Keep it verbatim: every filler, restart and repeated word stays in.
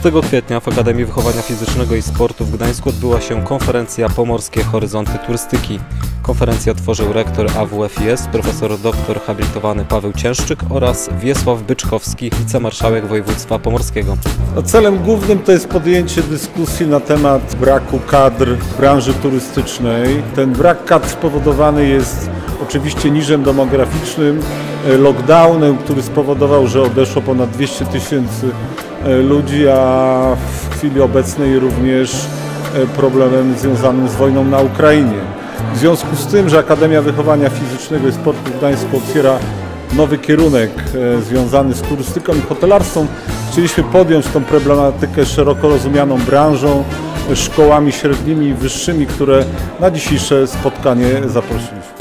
dwunastego kwietnia w Akademii Wychowania Fizycznego i Sportu w Gdańsku odbyła się konferencja Pomorskie Horyzonty Turystyki. Konferencję otworzył rektor A W F I S profesor doktor habilitowany Paweł Cięszczyk oraz Wiesław Byczkowski, wicemarszałek województwa pomorskiego. Celem głównym to jest podjęcie dyskusji na temat braku kadr w branży turystycznej. Ten brak kadr spowodowany jest oczywiście niżem demograficznym, lockdownem, który spowodował, że odeszło ponad dwieście tysięcy ludzi, a w chwili obecnej również problemem związanym z wojną na Ukrainie. W związku z tym, że Akademia Wychowania Fizycznego i Sportu w Gdańsku otwiera nowy kierunek związany z turystyką i hotelarstwem, chcieliśmy podjąć tą problematykę szeroko rozumianą branżą, szkołami średnimi i wyższymi, które na dzisiejsze spotkanie zaprosiliśmy.